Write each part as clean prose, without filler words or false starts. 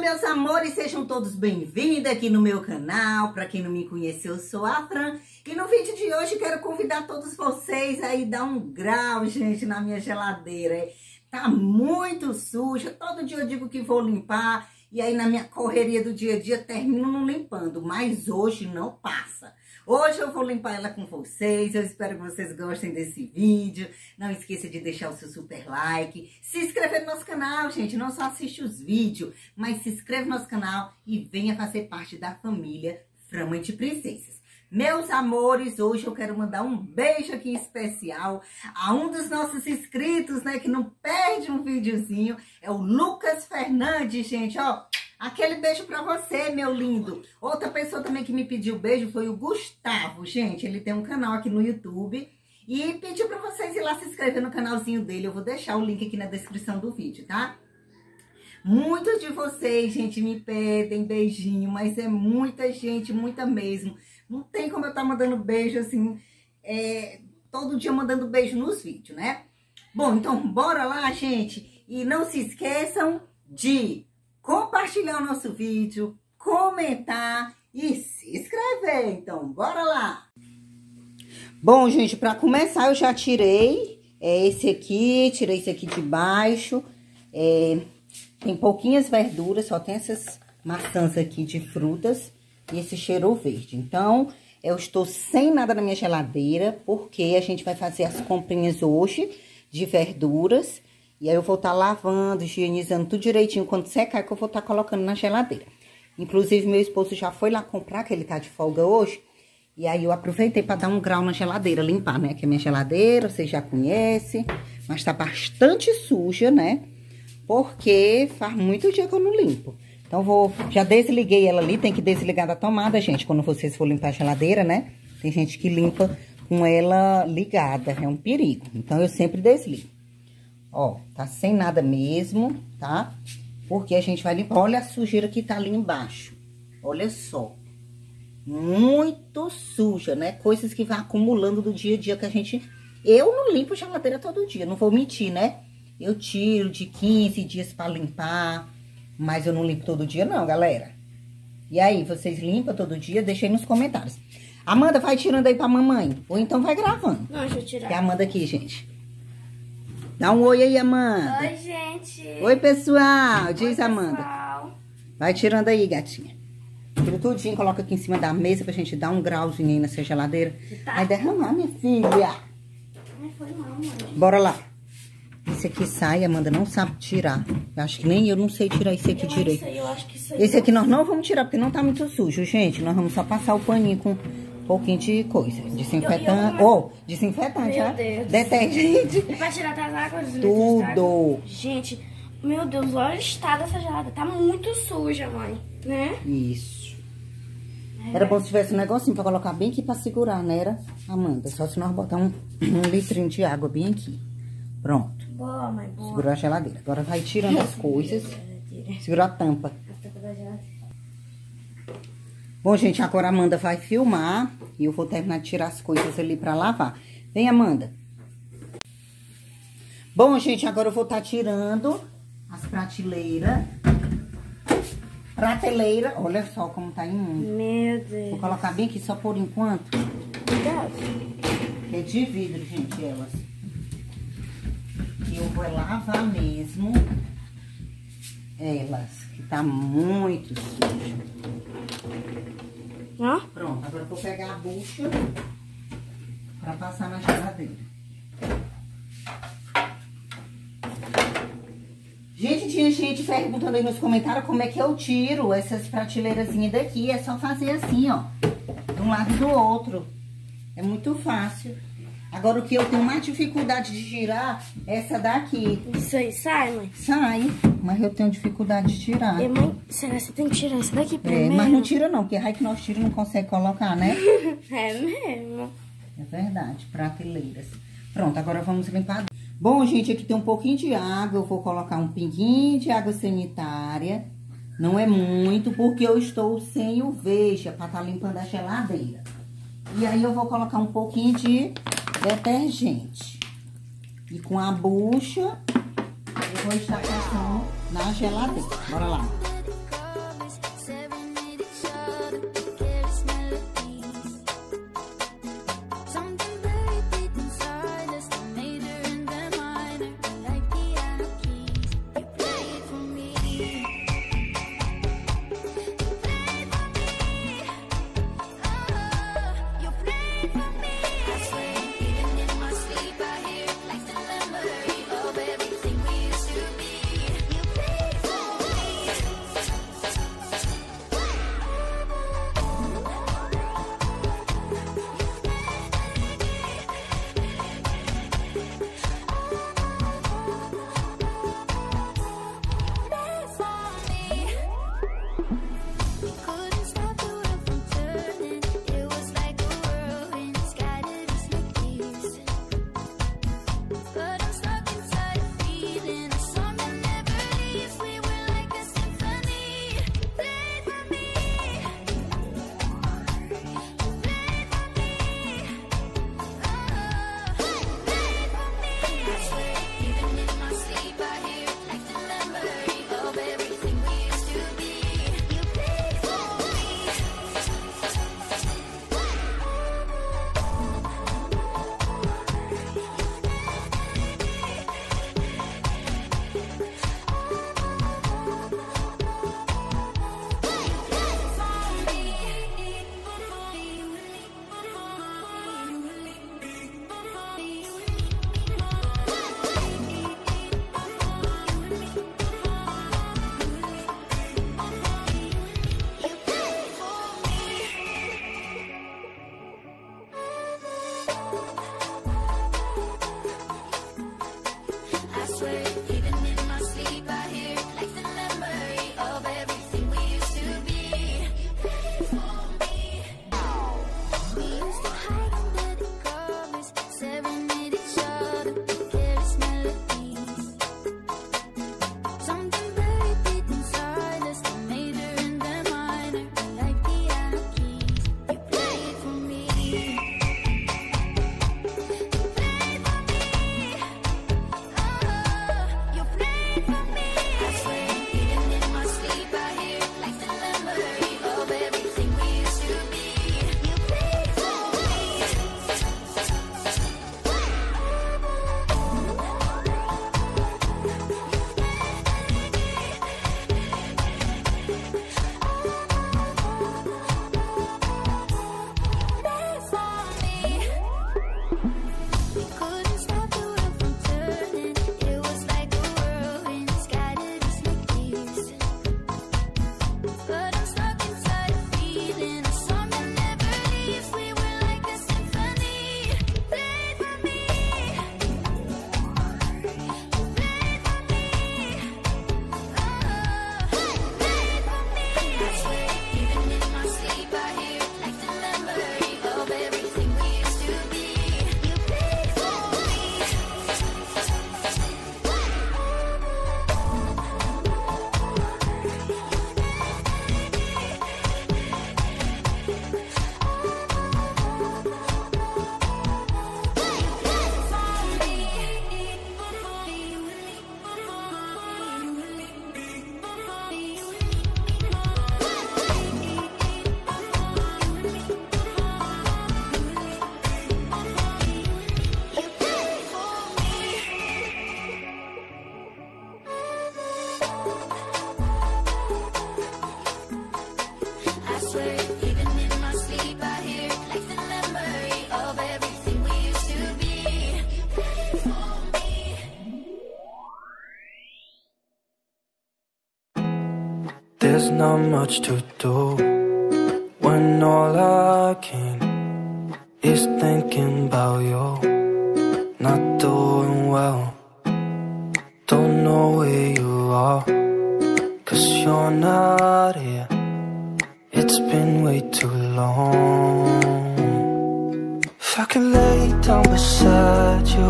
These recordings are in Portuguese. meus amores, sejam todos bem-vindos aqui no meu canal. Para quem não me conheceu, eu sou a Fran e no vídeo de hoje quero convidar todos vocês aí dar um grau, gente, na minha geladeira. Tá muito suja, todo dia eu digo que vou limpar e aí na minha correria do dia a dia termino não limpando, mas hoje não passa. Hoje eu vou limpar ela com vocês, eu espero que vocês gostem desse vídeo. Não esqueça de deixar o seu super like, se inscrever no nosso canal, gente. Não só assiste os vídeos, mas se inscreve no nosso canal e venha fazer parte da família Fran, Mãe de Princesas. Meus amores, hoje eu quero mandar um beijo aqui especial a um dos nossos inscritos, né, que não perde um videozinho, é o Lucas Fernandes, gente, ó. Aquele beijo pra você, meu lindo. Outra pessoa também que me pediu beijo foi o Gustavo, gente. Ele tem um canal aqui no YouTube e pediu pra vocês ir lá se inscrever no canalzinho dele. Eu vou deixar o link aqui na descrição do vídeo, tá? Muitos de vocês, gente, me pedem beijinho, mas é muita gente, muita mesmo. Não tem como eu estar mandando beijo assim, todo dia mandando beijo nos vídeos, né? Bom, então bora lá, gente. E não se esqueçam de compartilhar o nosso vídeo, comentar e se inscrever. Então, bora lá! Bom, gente, para começar eu já tirei tirei esse aqui de baixo. Tem pouquinhas verduras, só tem essas maçãs aqui de frutas e esse cheiro verde. Então, eu estou sem nada na minha geladeira, porque a gente vai fazer as comprinhas hoje de verduras. E aí eu vou estar lavando, higienizando tudo direitinho. Quando secar, que eu vou estar colocando na geladeira. Inclusive, meu esposo já foi lá comprar, que ele tá de folga hoje. E aí eu aproveitei para dar um grau na geladeira, limpar, né? Que a minha geladeira, vocês já conhecem. Mas tá bastante suja, né? Porque faz muito dia que eu não limpo. Então, já desliguei ela ali. Tem que desligar da tomada, gente. Quando vocês for limpar a geladeira, né? Tem gente que limpa com ela ligada. É um perigo. Então, eu sempre desligo. Ó, tá sem nada mesmo, tá? Porque a gente vai limpar. Olha a sujeira que tá ali embaixo. Olha só. Muito suja, né? Coisas que vai acumulando do dia a dia que a gente... Eu não limpo a geladeira todo dia, não vou mentir, né? Eu tiro de 15 dias pra limpar, mas eu não limpo todo dia não, galera. E aí, vocês limpam todo dia? Deixa aí nos comentários. Amanda, vai tirando aí pra mamãe. Ou então vai gravando. Não, deixa eu tirar. Tem a Amanda aqui, gente. Dá um oi aí, Amanda. Oi, gente. Oi, pessoal. Diz, Amanda. Vai tirando aí, gatinha. Tira tudinho, coloca aqui em cima da mesa pra gente dar um grauzinho aí nessa geladeira. Tá. Vai derramar, minha filha. Não foi não, mãe. Bora lá. Esse aqui sai, Amanda não sabe tirar. Eu acho que nem eu não sei tirar esse aqui direito. Eu acho que isso aí. Esse aqui nós não vamos tirar, porque não tá muito sujo, gente. Nós vamos só passar o paninho com... um pouquinho de coisa, desinfetante, desinfetante, meu Deus. Detergente. Vai tirar das águas. Tudo. Gente, meu Deus, olha o estado dessa gelada, tá muito suja, mãe, né? Isso. Era bom se tivesse um negocinho pra colocar bem aqui pra segurar, né, era, Amanda? Só se nós botar um litrinho de água bem aqui. Pronto. Boa, mãe, boa. Segurou a geladeira. Agora vai tirando as coisas. Segurou a tampa. A tampa da geladeira. Bom, gente, agora a Amanda vai filmar e eu vou terminar de tirar as coisas ali pra lavar. Vem, Amanda. Bom, gente, agora eu vou estar tirando as prateleiras. Prateleira, olha só como tá imundo. Meu Deus. Vou colocar bem aqui só por enquanto. Cuidado. É de vidro, gente, elas. E eu vou lavar mesmo elas, que tá muito sujo. Ah? Pronto, agora eu vou pegar a bucha pra passar na geladeira. Gente, tinha gente perguntando aí nos comentários como é que eu tiro essas prateleirazinhas daqui. É só fazer assim, ó, de um lado e do outro. É muito fácil. Agora o que eu tenho mais dificuldade de tirar é essa daqui. Isso aí, sai, mãe? Sai, mas eu tenho dificuldade de tirar. E, mãe, será que você tem que tirar essa daqui primeiro? É, mas não tira não, porque raio que nós tira não consegue colocar, né? É mesmo. É verdade, prateleiras. Pronto, agora vamos limpar. Bom, gente, aqui tem um pouquinho de água, eu vou colocar um pinguinho de água sanitária. Não é muito, porque eu estou sem uveja pra estar limpando a geladeira. E aí eu vou colocar um pouquinho de... detergente. E com a bucha eu vou estar passando na geladeira. Bora lá. There's not much to do when all I can is thinking about you. Not doing well, don't know where you are, 'cause you're not here. It's been way too long. If I could lay down beside you,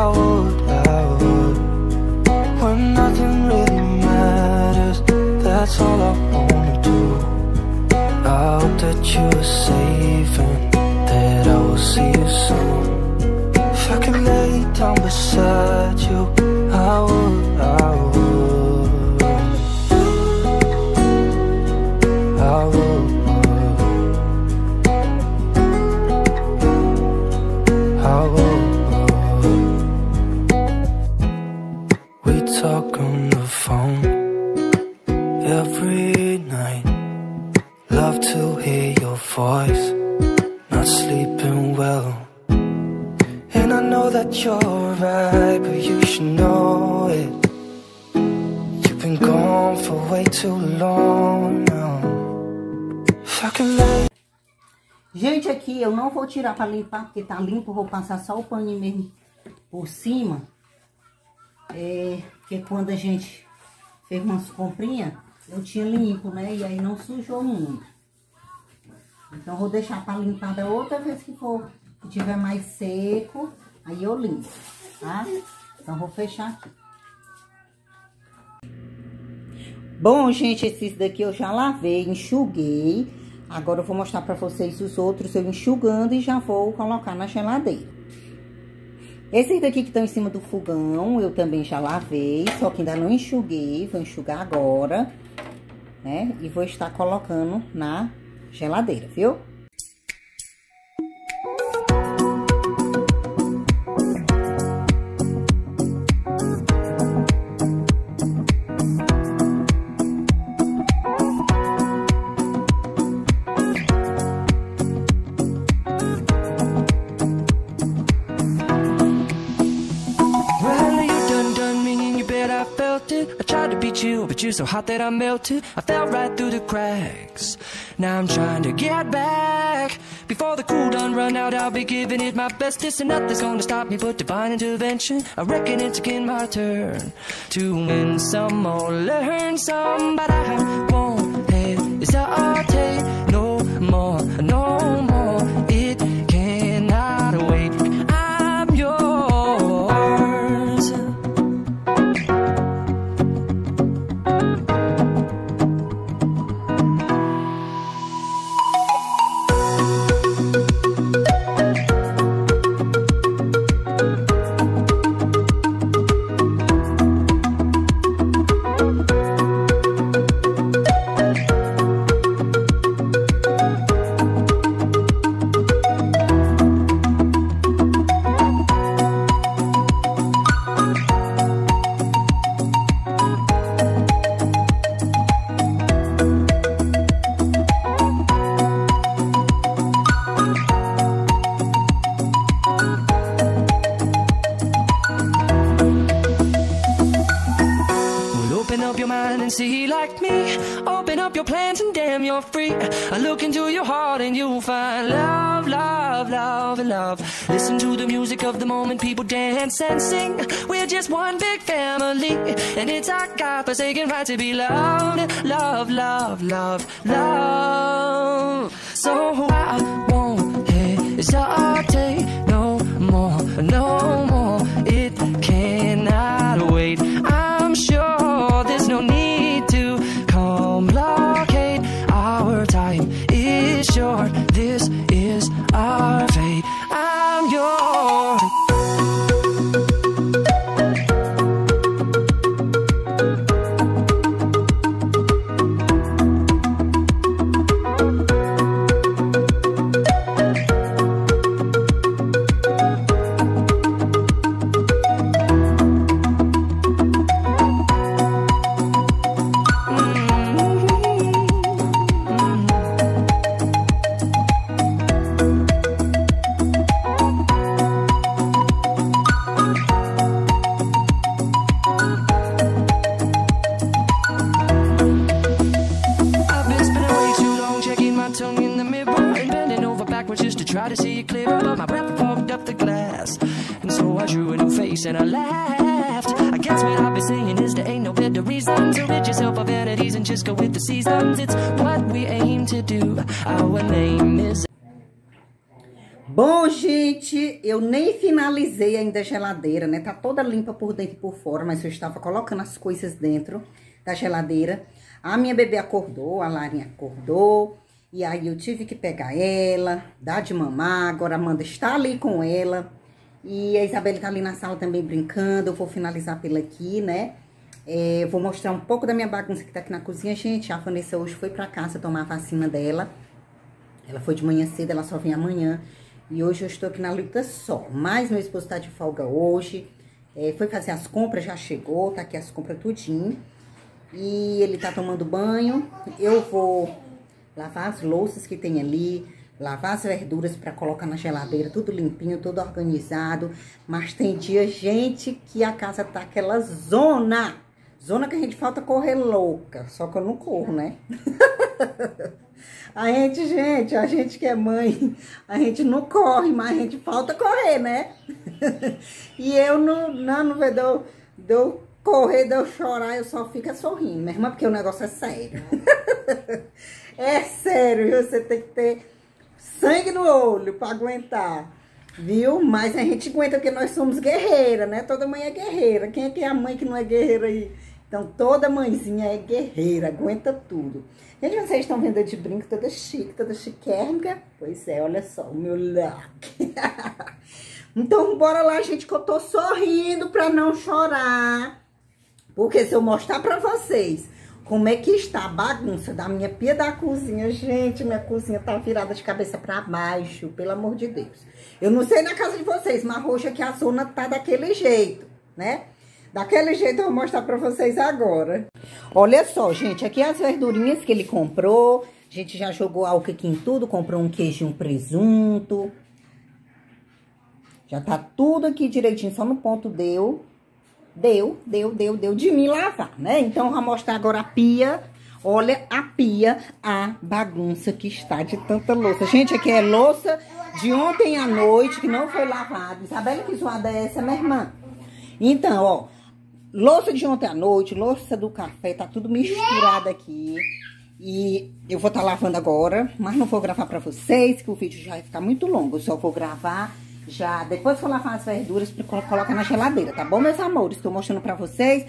I would, I would. When nothing really matters, that's all I wanna do. I hope that you are safe and that I will see you soon. If I could lay down beside you, I would, I would. I would, I would. We talk on the phone every night, love to hear your voice, not sleeping well. And I know that you're right, but you should know it. You've been gone for way too long now. If I could lay... Gente, aqui eu não vou tirar pra limpar, porque tá limpo, vou passar só o paninho mesmo por cima. É, porque quando a gente fez umas comprinhas, eu tinha limpo, né? E aí não sujou muito. Então, vou deixar pra limpar da outra vez que for, que tiver mais seco, aí eu limpo, tá? Então, vou fechar aqui. Bom, gente, esses daqui eu já lavei, enxuguei. Agora eu vou mostrar pra vocês os outros eu enxugando e já vou colocar na geladeira. Esses daqui que estão em cima do fogão, eu também já lavei, só que ainda não enxuguei, vou enxugar agora, né? E vou estar colocando na geladeira, viu? You're so hot that I melted, I fell right through the cracks. Now I'm trying to get back. Before the cool done run out, I'll be giving it my best. This and nothing's gonna stop me but divine intervention. I reckon it's again my turn to win some or learn some. But I won't hesitate no more, no more. It cannot wait. I'm yours. Listen to the music of the moment, people dance and sing. We're just one big family, and it's our God-forsaken right to be loved, love, love, love, love. So I won't hesitate no more, no more. It cannot wait. I'm sure there's no need to complicate. Our time is short. This is our fate. I'm yours. try to see it clear, but my breath fogged up the glass. And so I drew a new face and I laughed. I guess what I've been saying is there ain't no better reason to rid yourself of vanities and just go with the seasons. It's what we aim to do. Our name is... Bom, gente, eu nem finalizei ainda a geladeira, né? Tá toda limpa por dentro e por fora, mas eu estava colocando as coisas dentro da geladeira. A minha bebê acordou, a Larinha acordou, e aí eu tive que pegar ela, dar de mamar. Agora a Amanda está ali com ela, e a Isabela tá ali na sala também brincando. Eu vou finalizar pela aqui, né? Vou mostrar um pouco da minha bagunça que tá aqui na cozinha, gente. A Vanessa hoje foi pra casa tomar a vacina dela. Ela foi de manhã cedo, ela só vem amanhã. E hoje eu estou aqui na luta só, mas meu esposo tá de folga hoje, foi fazer as compras, já chegou, tá aqui as compras tudinho. E ele tá tomando banho, eu vou lavar as louças que tem ali, lavar as verduras pra colocar na geladeira, tudo limpinho, tudo organizado. Mas tem dia, gente, que a casa tá aquela zona, zona que a gente falta correr louca, só que eu não corro, né? A gente que é mãe, a gente não corre, mas a gente falta correr, né? E eu não vejo de eu correr, de eu chorar, eu só fico sorrindo, minha irmã, porque o negócio é sério. É sério, você tem que ter sangue no olho pra aguentar, viu? Mas a gente aguenta porque nós somos guerreira, né? Toda mãe é guerreira. Quem é que é a mãe que não é guerreira aí? Então, toda mãezinha é guerreira, aguenta tudo. Gente, vocês estão vendo de brinco toda chique, toda chiquérrica? Pois é, olha só o meu look. Então, bora lá, gente, que eu tô sorrindo pra não chorar. Porque se eu mostrar pra vocês como é que está a bagunça da minha pia da cozinha, gente, minha cozinha tá virada de cabeça pra baixo, pelo amor de Deus. Eu não sei na casa de vocês, mas hoje aqui a zona tá daquele jeito, né? Daquele jeito eu vou mostrar pra vocês agora. Olha só, gente, aqui as verdurinhas que ele comprou. A gente já jogou álcool aqui em tudo, comprou um queijo e um presunto. Já tá tudo aqui direitinho, só no ponto deu de mim lavar, né? Então, eu vou mostrar agora a pia. Olha a pia, a bagunça que está de tanta louça. Gente, aqui é louça de ontem à noite, que não foi lavada. Isabela, que zoada é essa, minha irmã? Então, ó, louça de ontem à noite, louça do café, tá tudo misturado aqui. E eu vou tá lavando agora, mas não vou gravar pra vocês, que o vídeo já vai ficar muito longo. Eu só vou gravar já, depois vou lavar as verduras pra colocar na geladeira, tá bom, meus amores? Tô mostrando pra vocês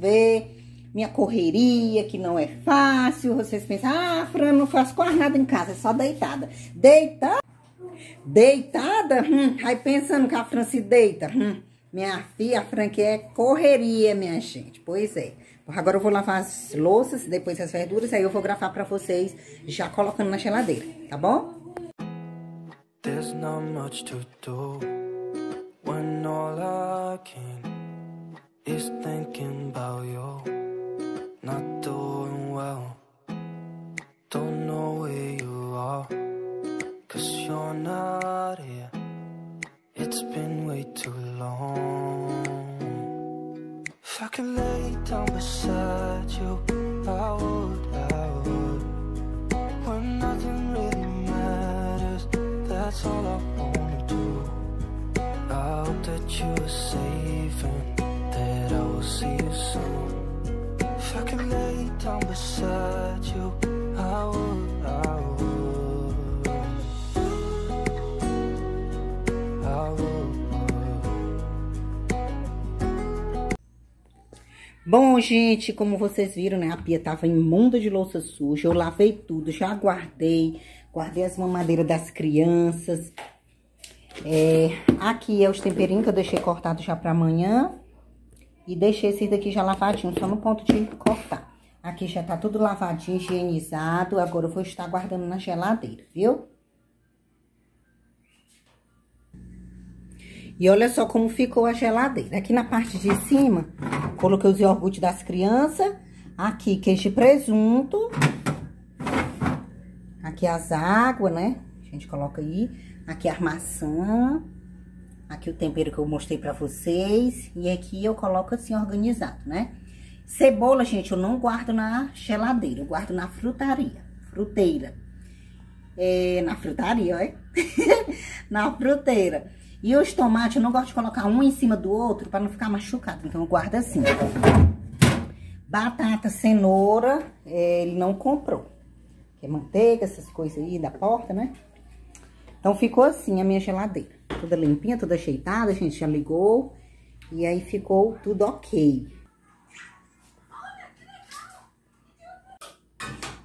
verem minha correria, que não é fácil. Vocês pensam, ah, Fran, não faz quase nada em casa, é só deitada. Deitada? Aí pensando que a Fran se deita, Minha filha, a Fran, que é correria, minha gente. Pois é. Agora eu vou lavar as louças, depois as verduras, aí eu vou gravar pra vocês já colocando na geladeira, tá bom? There's not much to do when all I can is thinking about you, not doing well, don't know where you are, cause you're not here. It's been way too long. If I could lay down beside you, I would. When nothing really matters, that's all I wanna do. I hope that you were safe and that I will see you soon. If I could lay down beside you, I would. Bom, gente, como vocês viram, né? A pia tava imunda de louça suja. Eu lavei tudo, já guardei as mamadeiras das crianças. Aqui é os temperinhos que eu deixei cortado já pra amanhã. E deixei esses daqui já lavadinho, só no ponto de cortar. Aqui já tá tudo lavadinho, higienizado. Agora eu vou estar guardando na geladeira, viu? E olha só como ficou a geladeira. Aqui na parte de cima, coloquei os iogurtes das crianças. Aqui, queijo e presunto. Aqui as águas, né? A gente coloca aí. Aqui a maçã. Aqui o tempero que eu mostrei pra vocês. E aqui eu coloco assim, organizado, né? Cebola, gente, eu não guardo na geladeira. Eu guardo na frutaria, fruteira. na frutaria, olha. Na fruteira. E os tomates, eu não gosto de colocar um em cima do outro para não ficar machucado. Então eu guardo assim. Batata, cenoura, ele não comprou. Que é manteiga, essas coisas aí da porta, né? Então ficou assim a minha geladeira. Toda limpinha, toda ajeitada, a gente já ligou. E aí ficou tudo ok.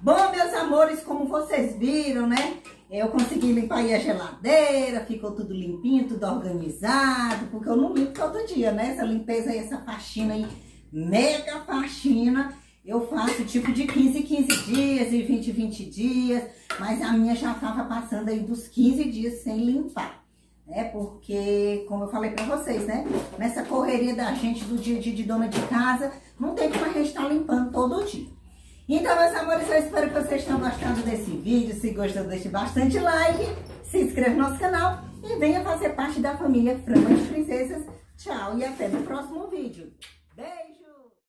Bom, meus amores, como vocês viram, né? Eu consegui limpar aí a geladeira, ficou tudo limpinho, tudo organizado, porque eu não limpo todo dia, né? Essa limpeza aí, essa faxina aí, mega faxina, eu faço tipo de 15 dias e 20 dias, mas a minha já tava passando aí dos 15 dias sem limpar, né? Porque, como eu falei pra vocês, né? Nessa correria da gente do dia a dia de dona de casa, não tem como a gente tá limpando todo dia. Então, meus amores, eu espero que vocês tenham gostado desse vídeo. Se gostou, deixe bastante like, se inscreva no nosso canal e venha fazer parte da família Fran, Mae de Princesas. Tchau e até no próximo vídeo. Beijo!